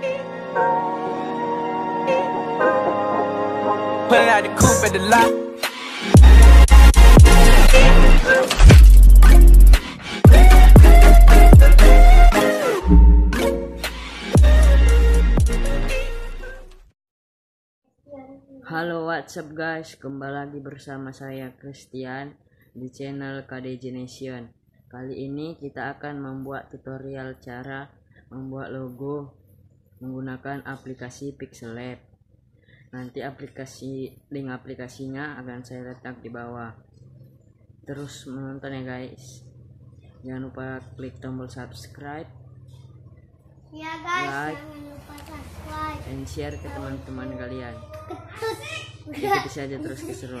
Pulling out the coupe at the lot. Halo, what's up guys? Kembali lagi bersama saya Christian di channel KD Nation. Kali ini kita akan membuat tutorial cara membuat logo menggunakan aplikasi Pixel Lab. Nanti link aplikasinya akan saya letak di bawah. Terus menonton ya guys. Jangan lupa klik tombol subscribe. Ya guys, like, jangan lupa subscribe dan share ke teman-teman kalian. Ikuti saja terus keseruan.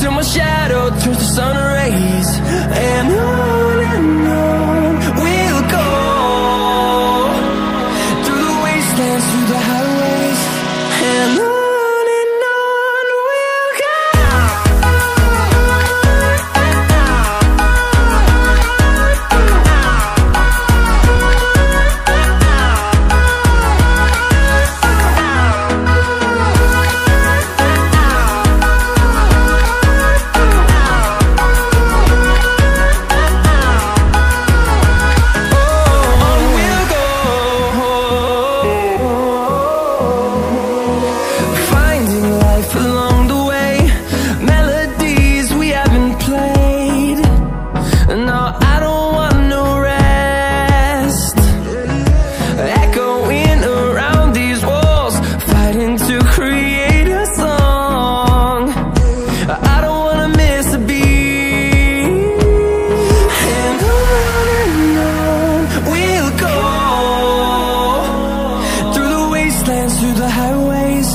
till my shadow turns to sun rays. And on we'll go, through the wastelands, through the highways. And on we'll go. Through the highways,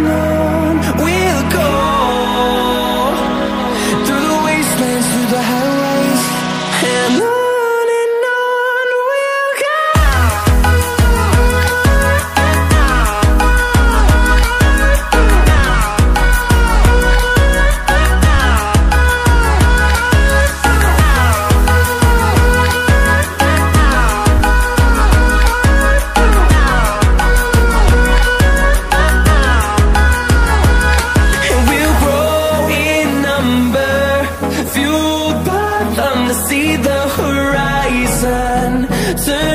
we'll go, through the wastelands, through the highways. And on we'll go. See the horizon turn